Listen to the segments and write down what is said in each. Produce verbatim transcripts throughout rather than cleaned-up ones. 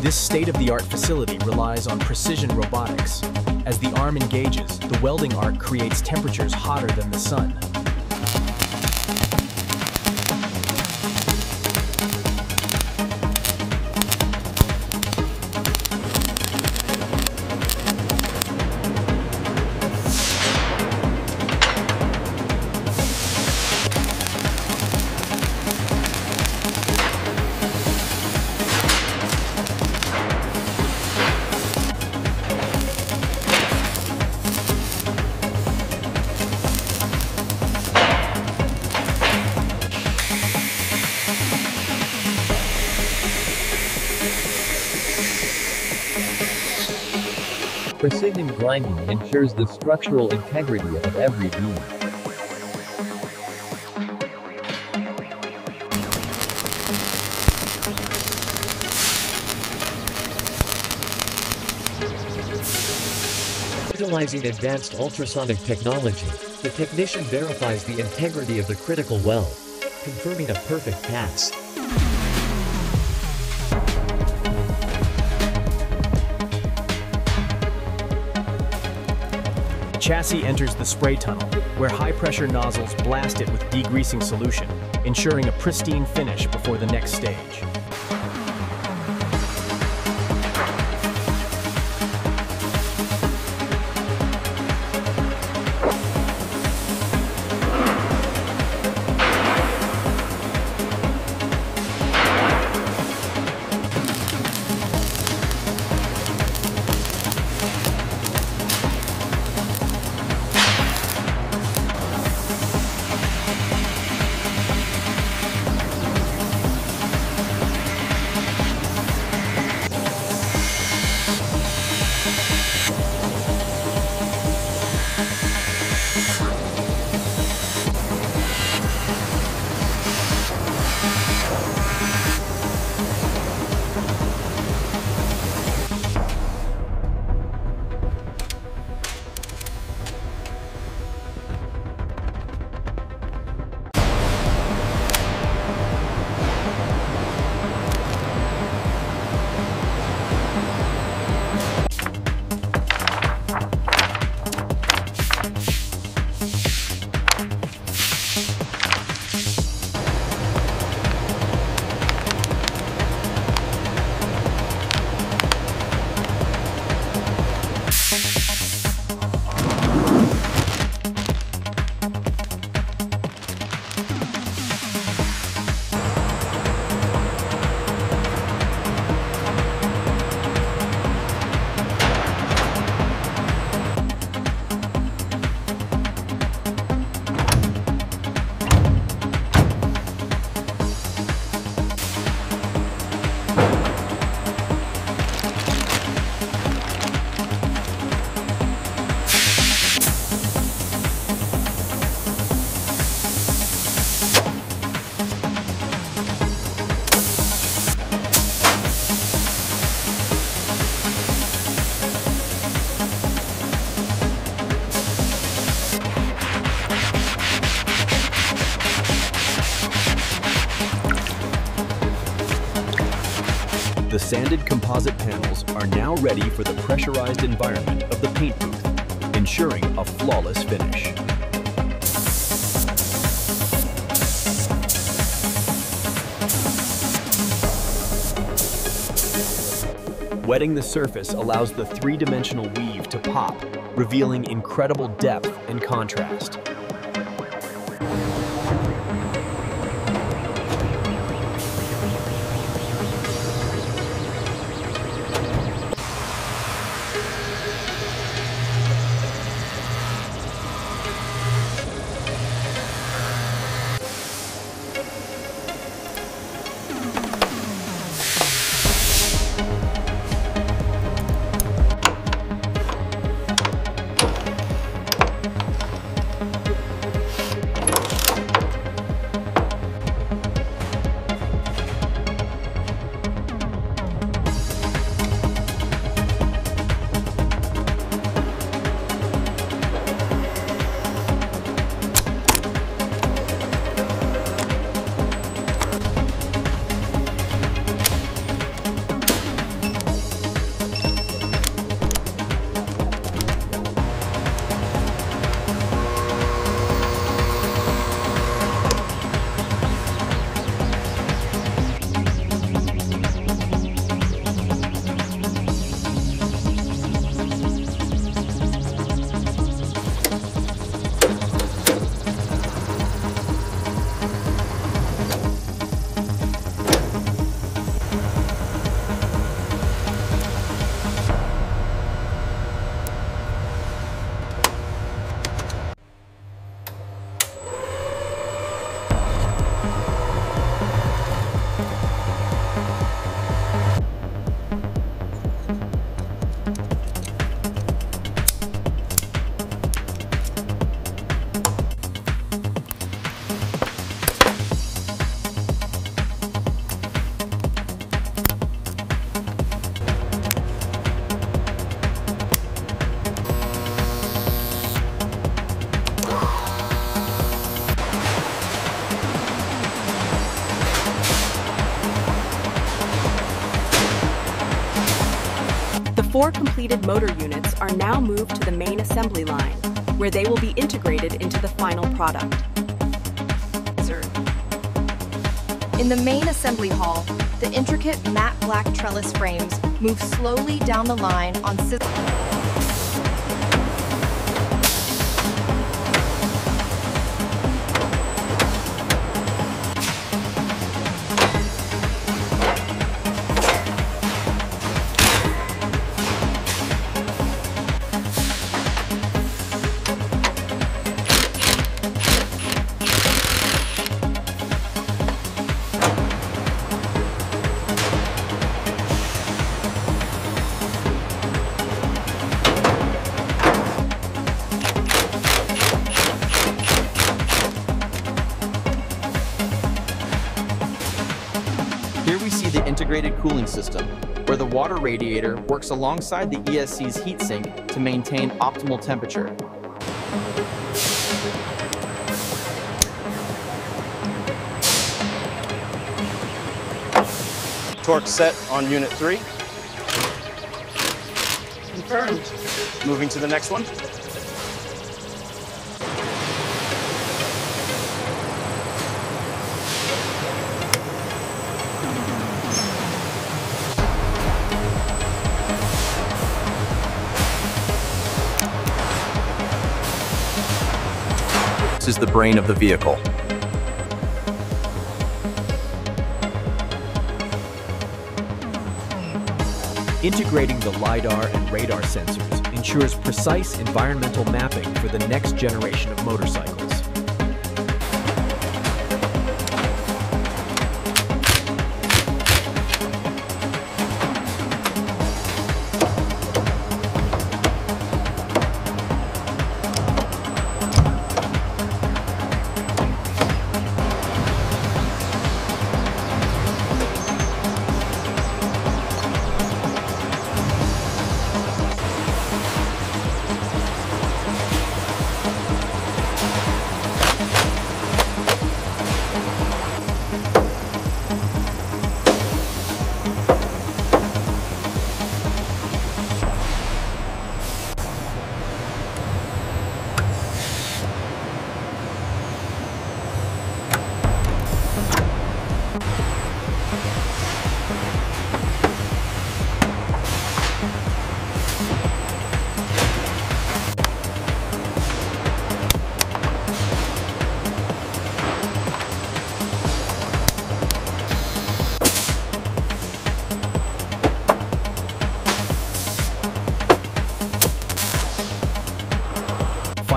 This state-of-the-art facility relies on precision robotics. As the arm engages, the welding arc creates temperatures hotter than the sun. Precision grinding ensures the structural integrity of every beam. Utilizing advanced ultrasonic technology, the technician verifies the integrity of the critical weld, confirming a perfect pass. The chassis enters the spray tunnel, where high-pressure nozzles blast it with degreasing solution, ensuring a pristine finish before the next stage. The sanded composite panels are now ready for the pressurized environment of the paint booth, ensuring a flawless finish. Wetting the surface allows the three-dimensional weave to pop, revealing incredible depth and contrast. Four completed motor units are now moved to the main assembly line, where they will be integrated into the final product. In the main assembly hall, the intricate matte black trellis frames move slowly down the line on scissors. Here we see the integrated cooling system, where the water radiator works alongside the E S C's heatsink to maintain optimal temperature. Torque set on unit three. Confirmed. Moving to the next one. Is the brain of the vehicle. Integrating the LIDAR and radar sensors ensures precise environmental mapping for the next generation of motorcycles.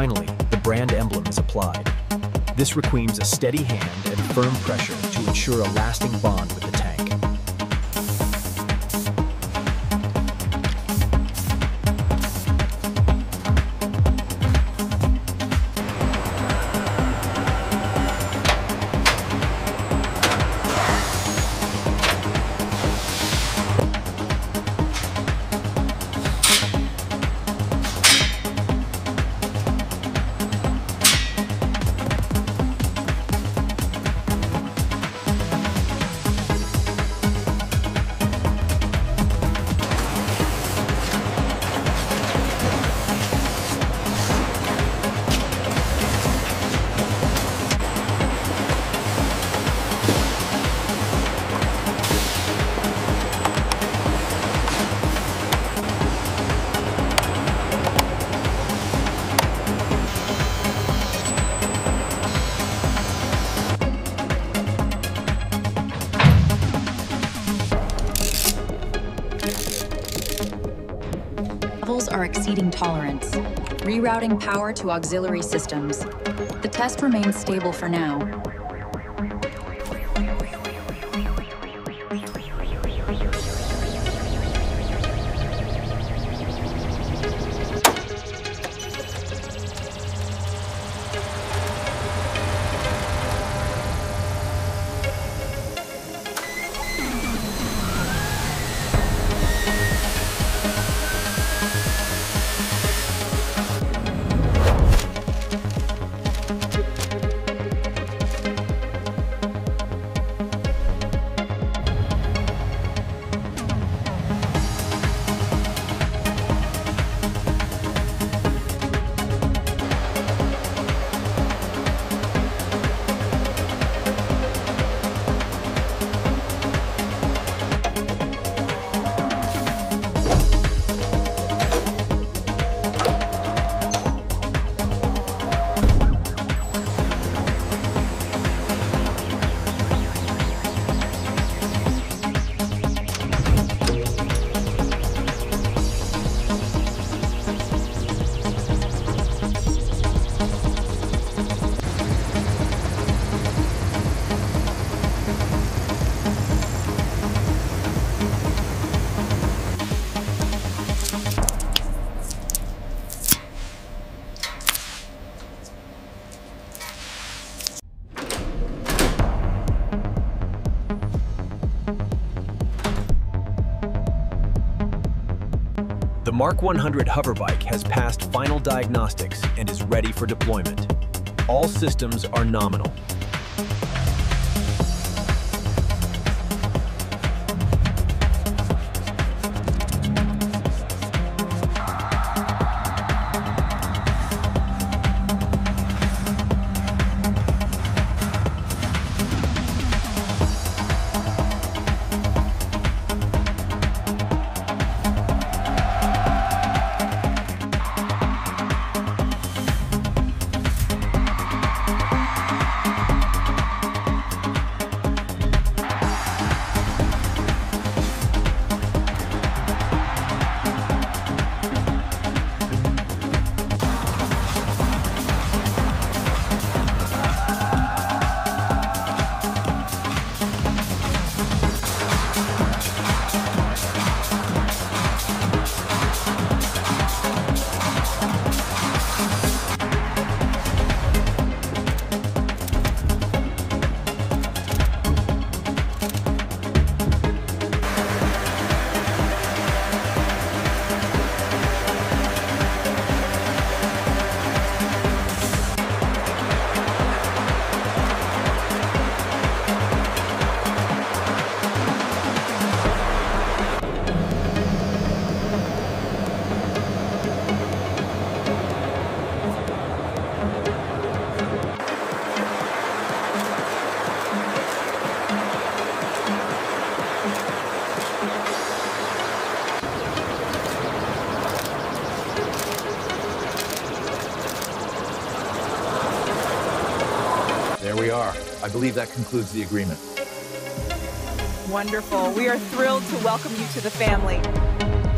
Finally, the brand emblem is applied. This requires a steady hand and firm pressure to ensure a lasting bond with the tank. Levels are exceeding tolerance, rerouting power to auxiliary systems. The test remains stable for now. Mark one hundred Hoverbike has passed final diagnostics and is ready for deployment. All systems are nominal. There we are. I believe that concludes the agreement. Wonderful. We are thrilled to welcome you to the family.